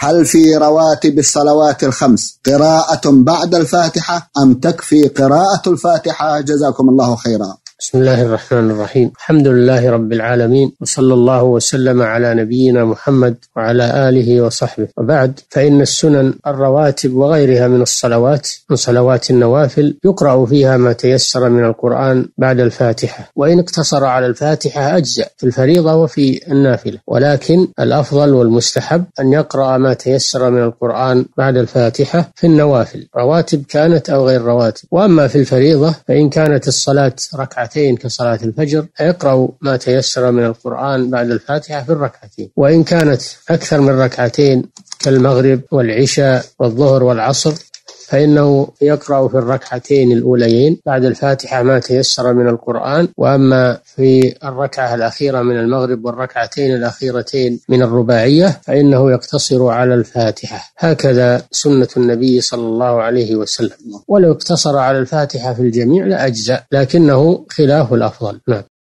هل في رواتب الصلوات الخمس قراءة بعد الفاتحة أم تكفي قراءة الفاتحة؟ جزاكم الله خيرا. بسم الله الرحمن الرحيم، الحمد لله رب العالمين، وصلى الله وسلم على نبينا محمد وعلى آله وصحبه، وبعد، فإن السنن الرواتب وغيرها من الصلوات، من صلوات النوافل، يقرأ فيها ما تيسر من القرآن بعد الفاتحة، وإن اقتصر على الفاتحة أجزاء في الفريضة وفي النافلة، ولكن الأفضل والمستحب أن يقرأ ما تيسر من القرآن بعد الفاتحة في النوافل، رواتب كانت أو غير رواتب. وأما في الفريضة فإن كانت الصلاة ركعة كصلاة الفجر يقرأ ما تيسر من القرآن بعد الفاتحة في الركعتين، وإن كانت أكثر من ركعتين كالمغرب والعشاء والظهر والعصر فإنه يقرأ في الركعتين الأوليين بعد الفاتحة ما تيسر من القرآن، وأما في الركعة الأخيرة من المغرب والركعتين الأخيرتين من الرباعية فإنه يقتصر على الفاتحة، هكذا سنة النبي صلى الله عليه وسلم، ولو اقتصر على الفاتحة في الجميع لأجزاء، لكنه خلاف الأفضل. نعم.